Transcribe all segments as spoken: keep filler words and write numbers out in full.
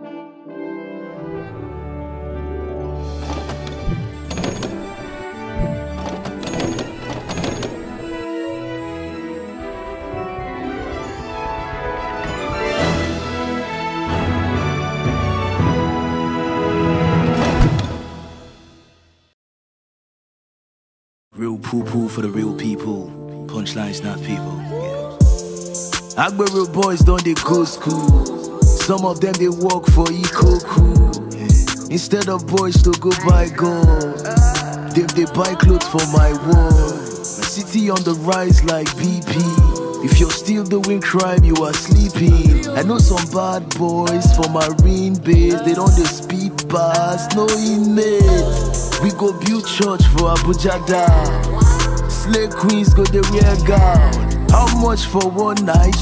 Real poo-poo for the real people. Punchlines, not people. Agbero boys don't they go school. Some of them they work for Ikoku. Instead of boys to go buy gold, Them they buy clothes for my wall. City on the rise like B P. If you're still doing crime, you are sleeping. I know some bad boys from Marine Base. They don't they speed pass, no inmates. We go build church for Abuja down. Slay queens go the rear gown. How much for one night?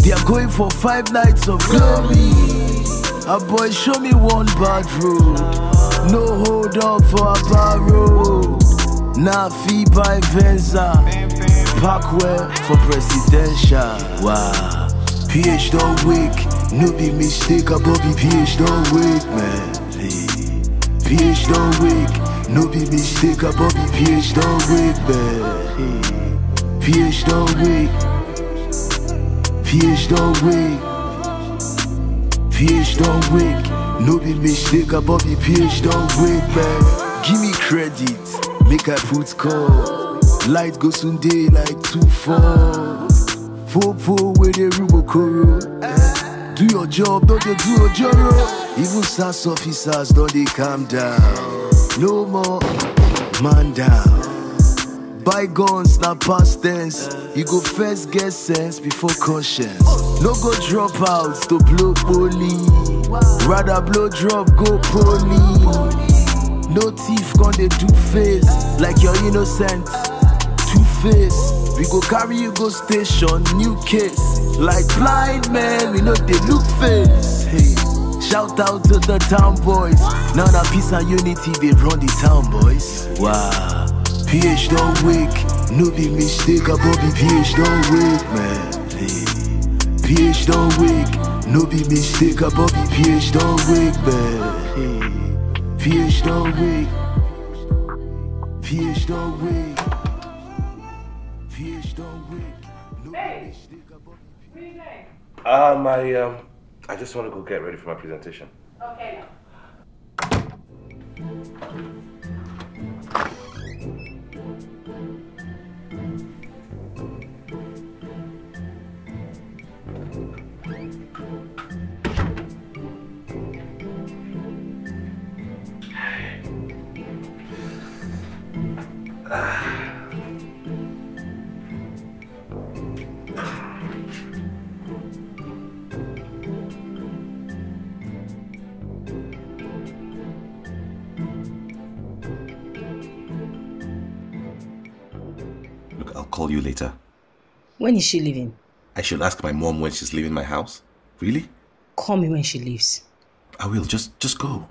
They are going for five nights of glory. A boy, show me one bad road. No hold up for a bad road. Nah, fee by Venza. Parkwell for presidential. Wow. P H don't wake. No be mistake, a Bobby P H don't wake, man. P H don't wake, no be mistake, I Bobby P H don't wake, man. P H don't wake, P H don't wake, P H don't wake, no be mistake, I Bobby P H don't wake, man. Give me credit, make I put call. Light go Sunday like two four. Four four with the Rubokoro. Do your job, don't you do your job. Even S A S officers don't they calm down. No more man down. Bygones now past tense. You go first get sense before conscience. No go dropouts to blow poly. Rather blow drop go poly. No thief gonna they do face like you're innocent. Two face. We go carry you go station new case. Like blind man we know they look face. Hey. Shout out to the town boys. Now that peace and unity they run the town boys. Wow. P H don't wake, no be mistake, I Bobby P H don't wake, man. P H don't wake, no be mistake, I Bobby P H don't wake, man. P H don't wake, P H don't wake, P H don't wake, no be mistake, I Bobby P H. Ah, my um. I just want to go get ready for my presentation. Okay. Call you later. When is she leaving? I should ask my mom when she's leaving my house. Really? Call me when she leaves. I will. Just, just go.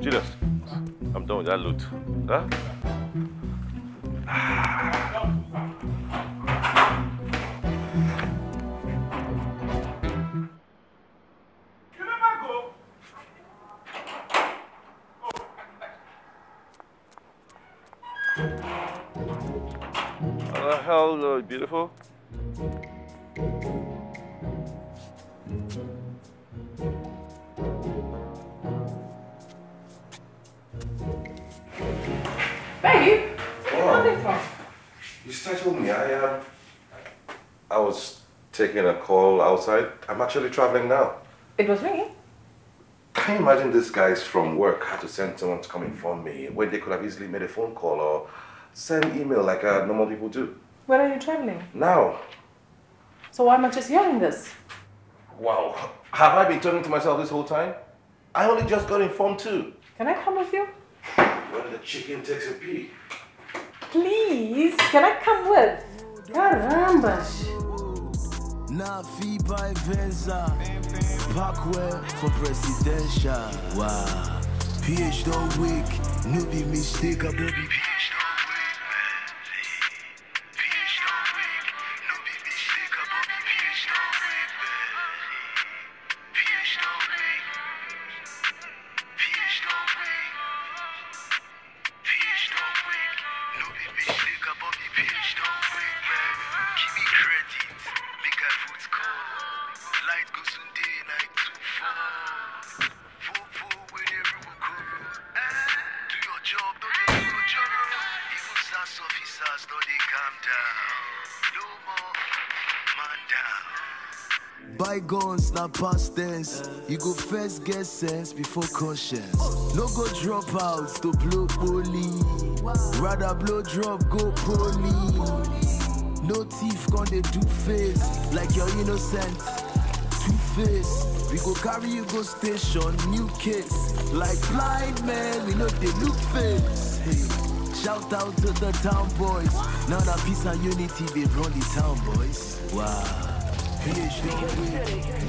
Julius, I'm done with that loot. Huh? You never go. Oh, hello, beautiful. Taking a call outside. I'm actually traveling now. It was ringing. Can you imagine these guys from work had to send someone to come inform me when they could have easily made a phone call or send email like uh, normal people do? Where are you traveling? Now. So why am I just hearing this? Wow. Have I been talking to myself this whole time? I only just got informed too. Can I come with you? When the chicken takes a pee. Please, can I come with? Caramba! Na Fiba Venza, Parkwell for presidential. Wow. P H the week, newbie mistake about the P H the week, man. P H the week, newbie mistake about the P H the week, man. P H the week, P H the week, P H the week, newbie mistake about the P H the week, man. Give me credit, make a foot call. Light goes on day night to fall. Officers, no, they calm down. No more man down. Bygones, not past tense. You go first get sense before conscience. No go dropouts to blow bully. Rather blow drop, go pony. No thief gone, they do face like you're innocent. Two face. We go carry you go station, new case. Like blind man, we know they look face. Hey. Shout out to the town boys. Now that peace and unity they run the town boys. Wow. P H City.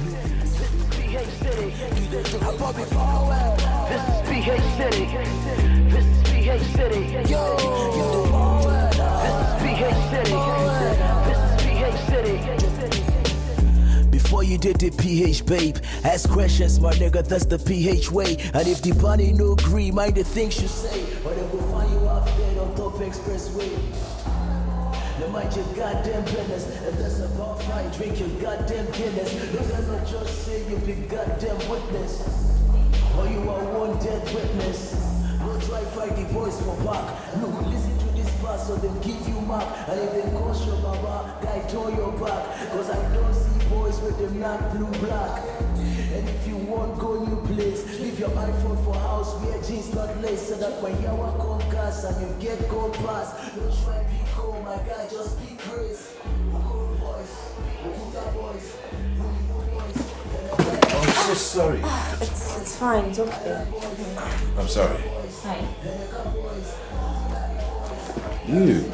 This is P H City. This is P H City. Yo. This is P H City. This is P H City. Before you did the P H, babe, ask questions, my nigga, that's the P H way. And if the body no agree, mind the things you say. Or they will find you out there on top expressway. They mind your goddamn business. If that's about fight, drink your goddamn Guinness. Niggas not just say you be goddamn witness. Or you are one dead witness. Go try fight the boys for back. Look, listen to this pass so they'll give you map. And if they cause your mama, guy throw your back. Cause I don't see boys with them not blue black. And if you want go new place, leave your iPhone for house, wear jeans not lace, so that when yawa come cast and you get gold pass, don't try be cool, my guy, just be grace. Cool boys, cool boys, cool boys. Oh, I'm so sorry. It's it's fine, it's okay. I'm sorry. Hi. You.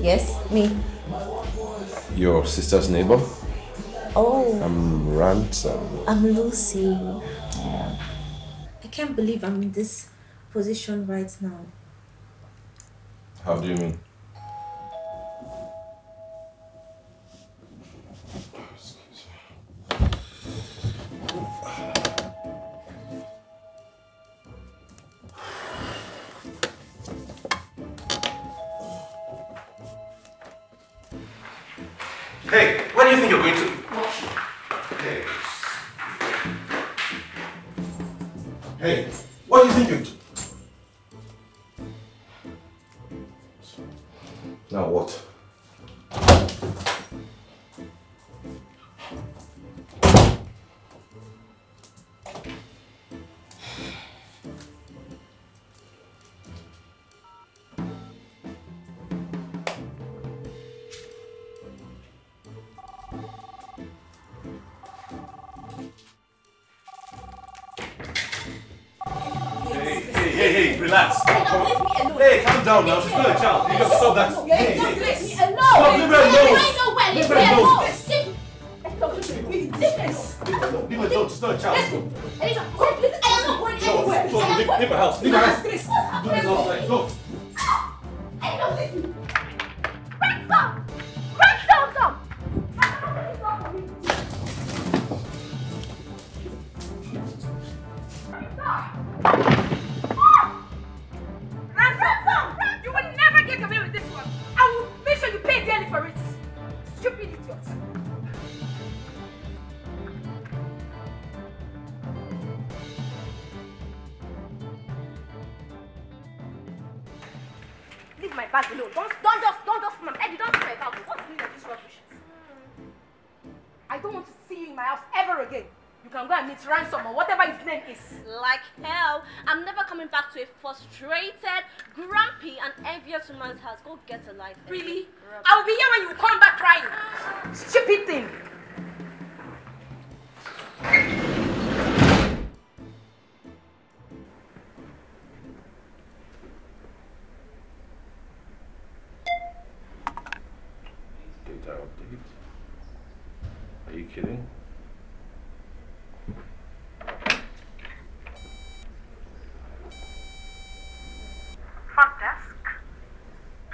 Yes, me. Your sister's neighbor. Oh. I'm Ransom. I'm Lucy. Yeah. I can't believe I'm in this position right now. How do you mean? Excuse me. Hey, where do you think you're going to? Hey, what do you think you do? Now what? Relax. Hey, calm down now. She's not a child. You gotta stop that. Hey, hey, hey. Stop. Leave her alone. Leave her alone. Leave her alone. She's not a child. I'm not going anywhere. Leave her house. Leave her house. Leave her house. Go. I don't listen. Ransom. Ransom, come. No, don't, don't just, don't just come and Eddie, don't come about it. What's the meaning of this rubbish? I don't want to see you in my house ever again. You can go and meet Ransom or whatever his name is. Like hell, I'm never coming back to a frustrated, grumpy, and envious woman's house. Go get a life. Really? I will be here when you come back crying. Stupid thing.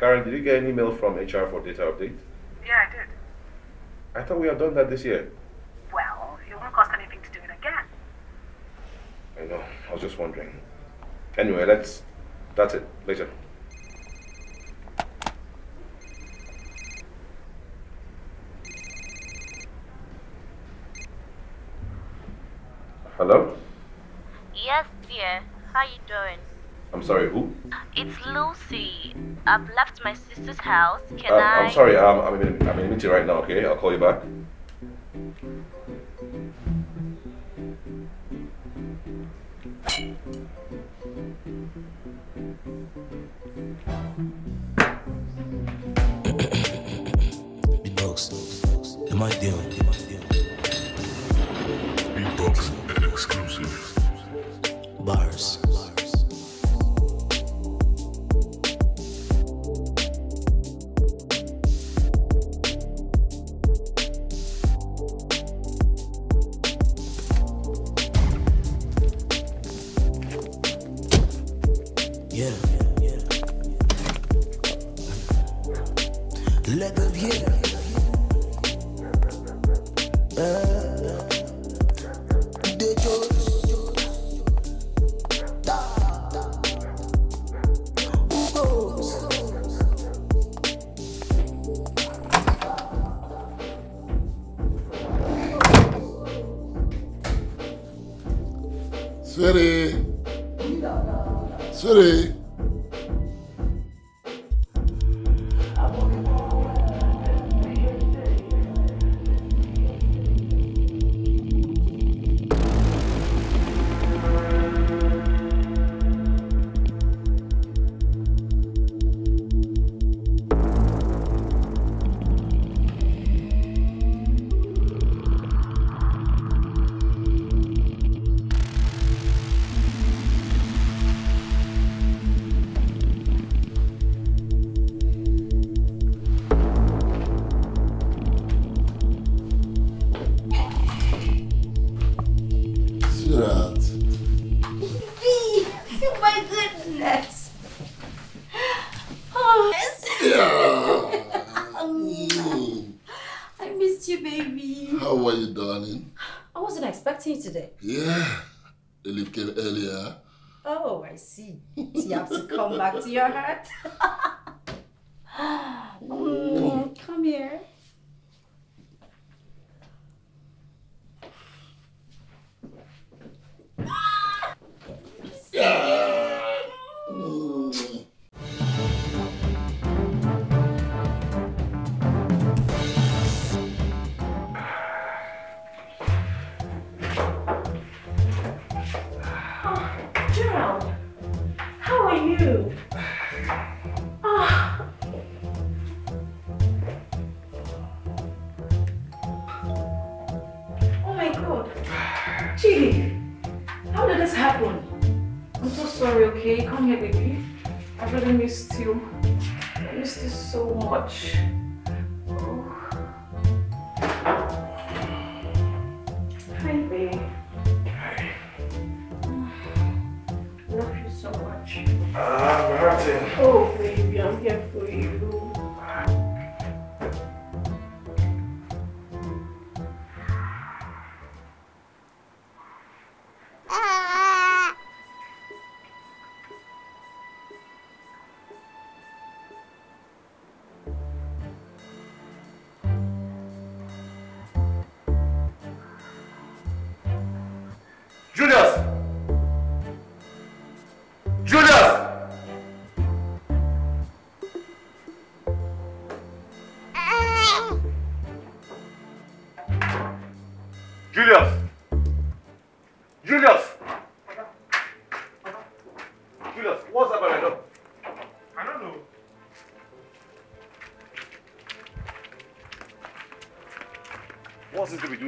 Karen, did you get an email from H R for data update? Yeah, I did. I thought we had done that this year. Well, it won't cost anything to do it again. I know. I was just wondering. Anyway, let's... That's it. Later. Hello? Yes, dear. How you doing? I'm sorry, who? It's Lucy. I've left my sister's house. Can uh, I... I'm sorry, I'm, I'm, in, I'm in a meeting right now, okay? I'll call you back. Beatbox. Am I doing? Beatbox exclusive. Bars. Back to your heart. Mm, come here.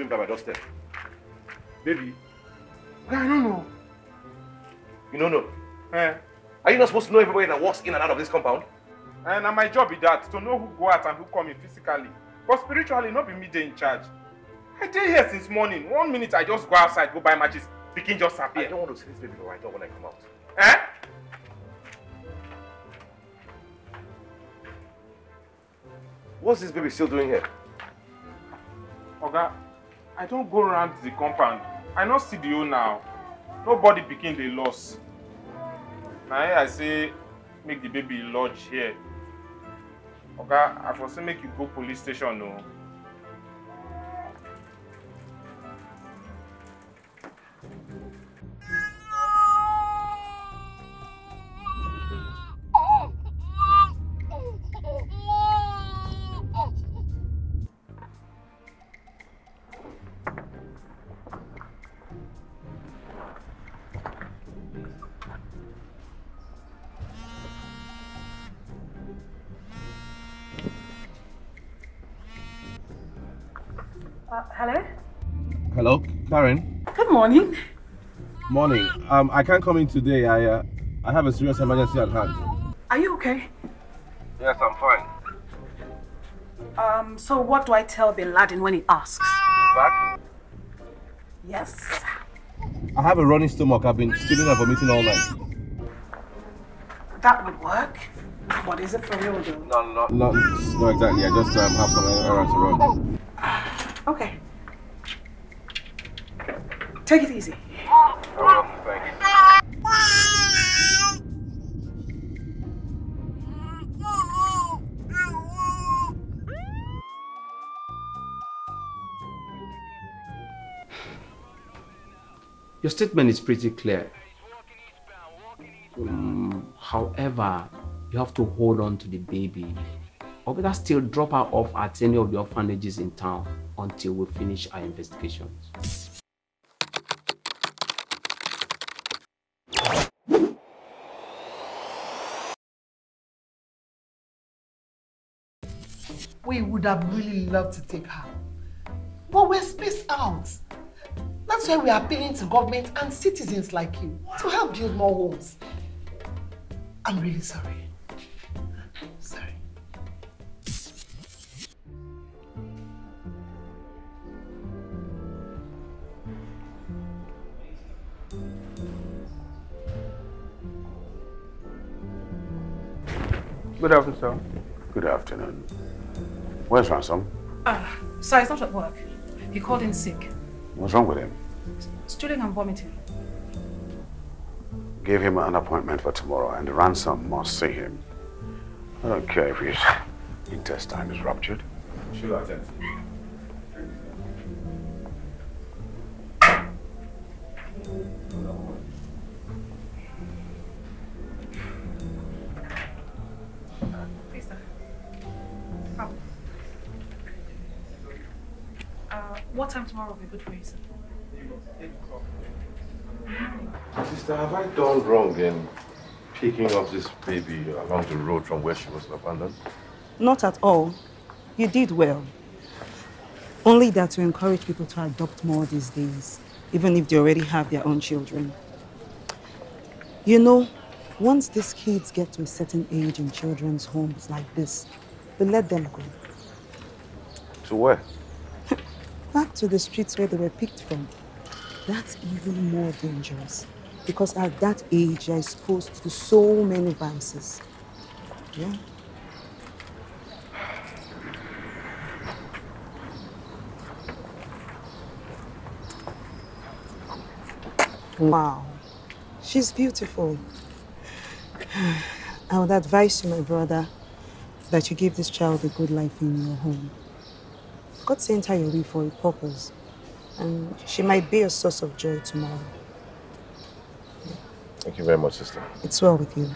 By my doorstep. Baby. I don't know. You don't know? Eh? Are you not supposed to know everybody that walks in and out of this compound? And my job is that, to know who go out and who come in physically. But spiritually, not be me there in charge. I stay here since morning. One minute I just go outside, go buy matches, begin just appear. I don't want to see this baby right now when I come out. Eh? What's this baby still doing here? Oga, I don't go around the compound. I not see the owner now. Nobody begin the loss. Now here I say, make the baby lodge here. Oga, I for say make you go police station now. Hello, Karen. Good morning. Morning. Um, I can't come in today. I, uh, I have a serious emergency at hand. Are you okay? Yes, I'm fine. Um, so what do I tell Bin Laden when he asks? Back? Yes. I have a running stomach. I've been stealing and vomiting all night. That would work. What is it for real, though? No, no, no, no, exactly. I just um, have some errands to run. Okay. Take it easy. Oh, thanks. Your statement is pretty clear. Um, however, you have to hold on to the baby, or better still drop her off at any of the orphanages in town until we finish our investigations. We would have really loved to take her, but we're spaced out. That's why we are appealing to government and citizens like you to help build more homes. I'm really sorry. Sorry. Good afternoon, sir. Good afternoon. Where's Ransom? Uh, sir, he's not at work. He called in sick. What's wrong with him? Stooling and vomiting. Give him an appointment for tomorrow, and Ransom must see him. I don't care if his intestine is ruptured. She'll attend. What time tomorrow will be good for you, sir? Sister, have I done wrong in picking up this baby along the road from where she was abandoned? Not at all. You did well. Only that to encourage people to adopt more these days, even if they already have their own children. You know, once these kids get to a certain age in children's homes like this, they let them go. To where? Back to the streets where they were picked from. That's even more dangerous, because at that age, you're exposed to so many vices. Yeah. Wow, she's beautiful. I would advise you, my brother, that you give this child a good life in your home. God sent her your way for a purpose, and she might be a source of joy tomorrow. Thank you very much, sister. It's well with you.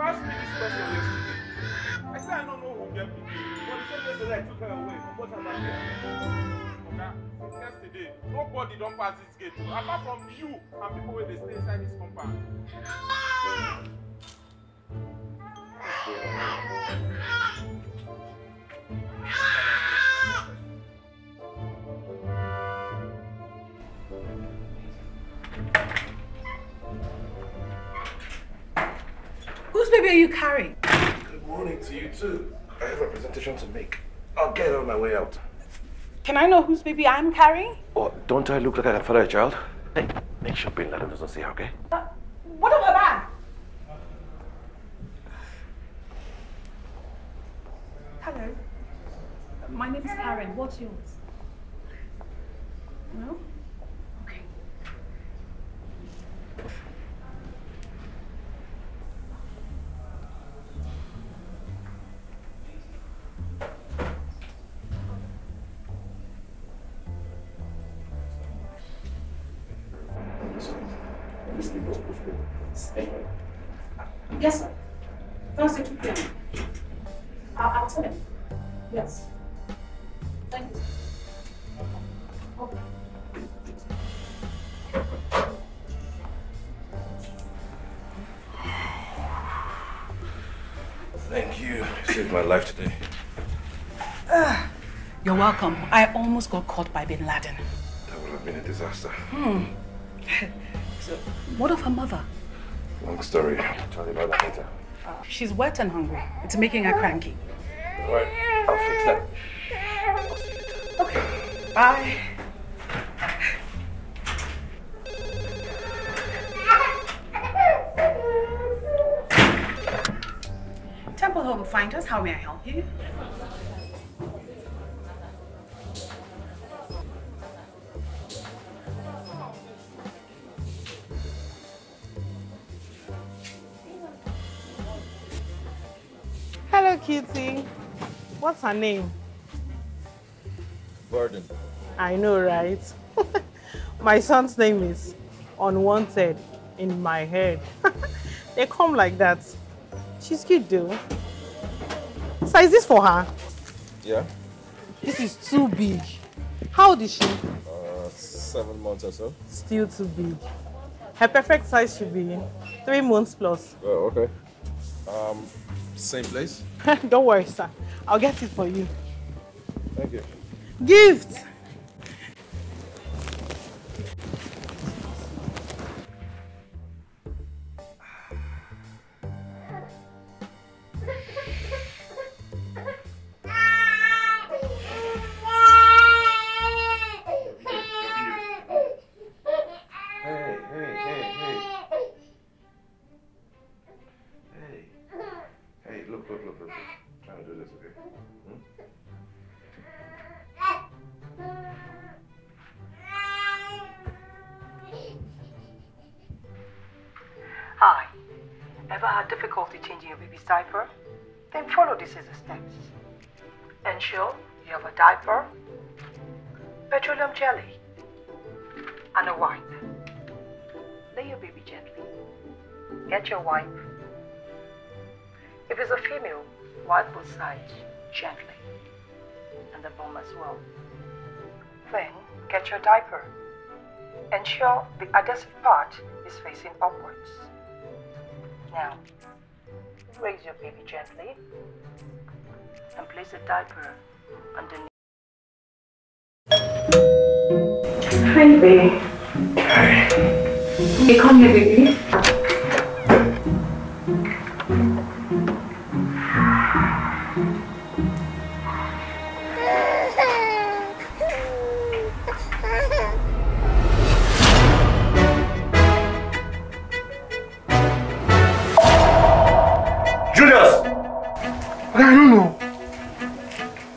You asked me this question yesterday. I said I don't know who get me. But the same yesterday I took her away. What am I doing? Okay. Yesterday, nobody don't pass this gate to. Apart from you and people where they stay inside this compound. Whose baby are you carrying? Good morning to you too. I have a presentation to make. I'll get it on my way out. Can I know whose baby I'm carrying? Oh, don't I look like I can father a child? Hey, make sure Bin Laden doesn't see her, okay? Uh, what about that? Hello. My name is Karen. What's yours? No? Okay. Yes, sir. First, you took them. I'll tell him. Yes. Thank you. Okay. Thank you. You saved my life today. Uh, you're welcome. I almost got caught by Bin Laden. That would have been a disaster. Hmm. So, what of her mother? Long story. I'll tell you about that later. She's wet and hungry. It's making her cranky. All right, I'll fix that. I'll see you later. Okay, bye. Temple Hope will find us. How may I help you? Hello, Kitty. What's her name? Burden. I know, right? My son's name is Unwanted in my head. They come like that. She's cute, though. So is this for her? Yeah. This is too big. How old is she? Uh, seven months or so. Still too big. Her perfect size should be three months plus. Oh, okay. Um. Same place? Don't worry, sir. I'll get it for you. Thank you. Gift! Diaper, then follow these steps. Ensure you have a diaper, petroleum jelly, and a wipe. Lay your baby gently. Get your wipe. If it's a female, wipe both sides gently, and the bum as well. Then get your diaper. Ensure the adhesive part is facing upwards. Now, raise your baby gently and place the diaper underneath. Hi, baby. Hi. Hey, come here, baby.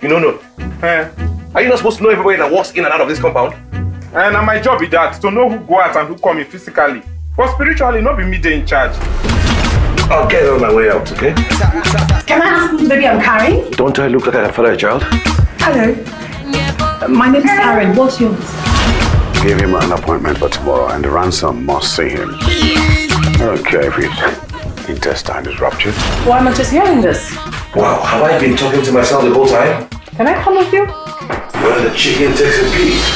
You don't know? Eh? Are you not supposed to know everybody that walks in and out of this compound? And my job is that, to know who go out and who come in physically. But spiritually, not be me there in charge. I'll get on my way out, okay? Can I ask whose baby I'm carrying? Don't I look like I can father a child? Hello. Uh, my name is Karen. What's yours? Give him an appointment for tomorrow and the ransom must see him. Okay, if you... The intestine is ruptured. Why am I just hearing this? Wow, have I been talking to myself the whole time? Can I come with you? Well, the chicken takes a piece.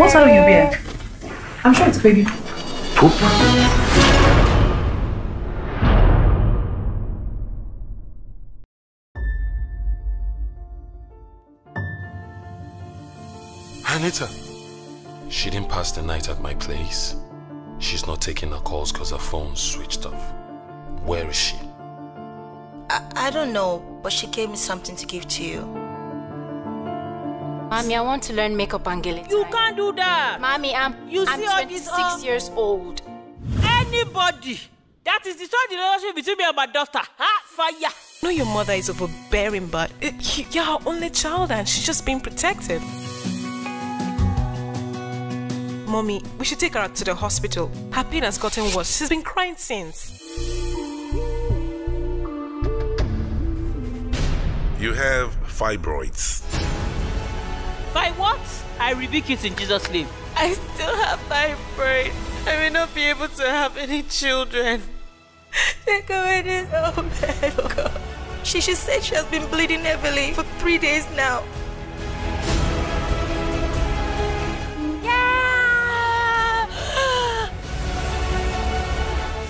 What's out of your beard? I'm sure it's a baby. Poop? Anita! She didn't pass the night at my place. She's not taking her calls because her phone's switched off. Where is she? I, I don't know, but she gave me something to give to you. Mommy, I want to learn makeup and gillet. You can't do that! Mommy, I'm, you I'm see twenty-six all this years old. Anybody that is destroying the relationship between me and my daughter, huh? Fire! I know your mother is overbearing, but it, you're her only child and she's just being protected. Mommy, we should take her out to the hospital. Her pain has gotten worse. She's been crying since. You have fibroids. By what? I rebuke it in Jesus' name. I still have fibroids. I may not be able to have any children. Take away this old man, oh God. She, she said she has been bleeding heavily for three days now. Yeah!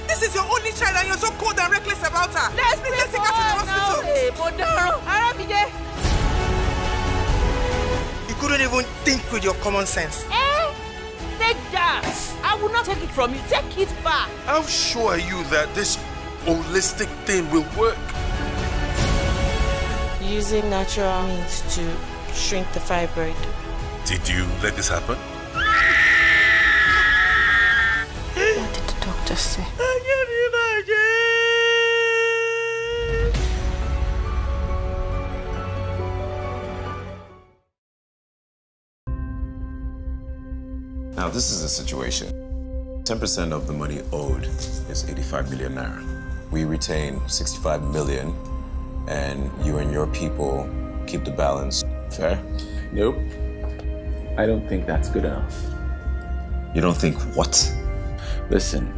This is your only child and you're so cold and reckless about her. Let's, Let's take her to the hospital. No. Hey, you don't even think with your common sense. Eh? Take that! I will not take it from you. Take it back. How sure are you that this holistic thing will work? Using natural means to shrink the fibroid. Did you let this happen? What did the doctor say? I can't imagine. Now, this is the situation. ten percent of the money owed is eighty-five million naira. We retain sixty-five million, and you and your people keep the balance. Fair? Nope. I don't think that's good enough. You don't think what? Listen,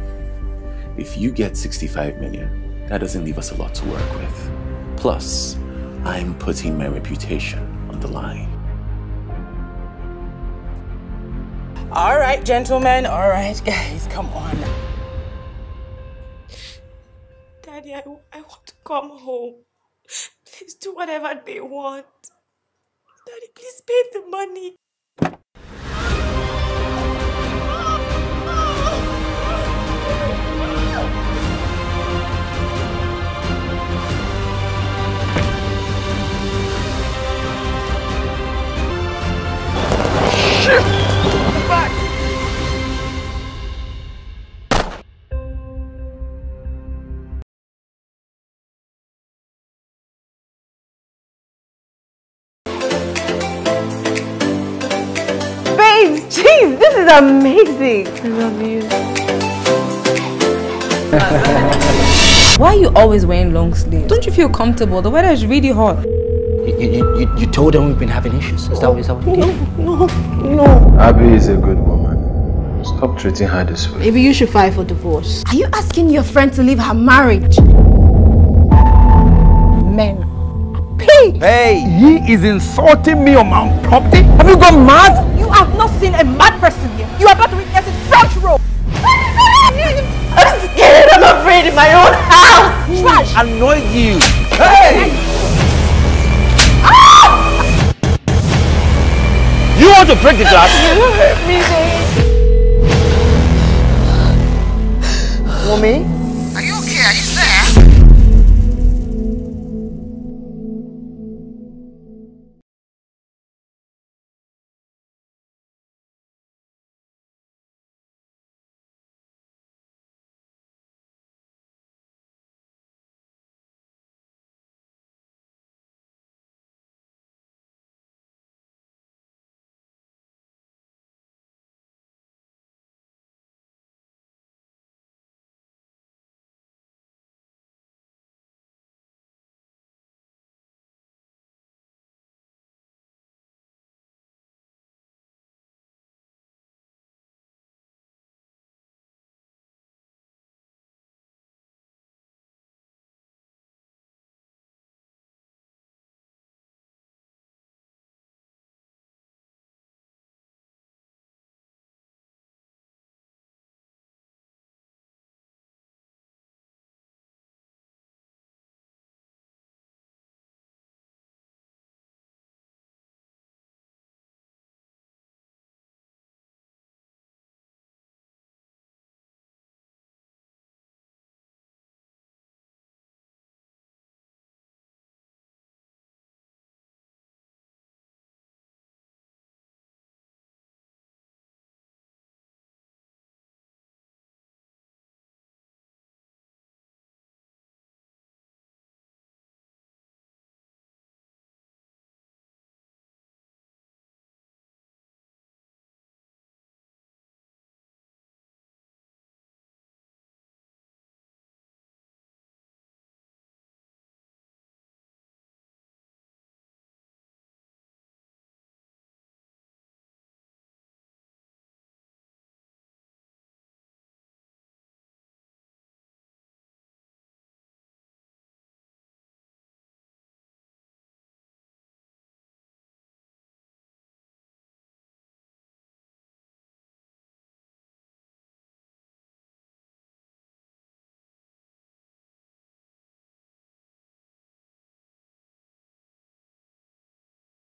if you get sixty-five million, that doesn't leave us a lot to work with. Plus, I'm putting my reputation on the line. All right, gentlemen. All right, guys, come on. Daddy, I, I want to come home. Please do whatever they want. Daddy, please pay the money. Jeez, this is amazing. I love you. Why are you always wearing long sleeves? Don't you feel comfortable? The weather is really hot. You, you, you, you told them we've been having issues. Is that what, is that what you did? No, no, no. Abby is a good woman. Stop treating her this way. Maybe you should file for divorce. Are you asking your friend to leave her marriage? Men are pay. Hey, he is insulting me on my own property. Have you gone mad? You have not seen a mad person here. You are about to witness it front row. I'm scared. I'm afraid in my own house. Trash. Annoy you. Hey. Ah! You want to break the glass? You hurt me, babe. Mommy.